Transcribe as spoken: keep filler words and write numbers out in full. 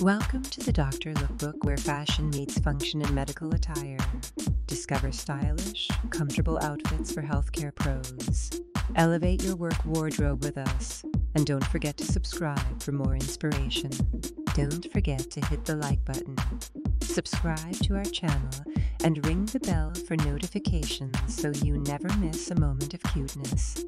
Welcome to the Doctor Lookbook, where fashion meets function in medical attire. Discover stylish, comfortable outfits for healthcare pros. Elevate your work wardrobe with us, and don't forget to subscribe for more inspiration. Don't forget to hit the like button, subscribe to our channel, and ring the bell for notifications so you never miss a moment of cuteness.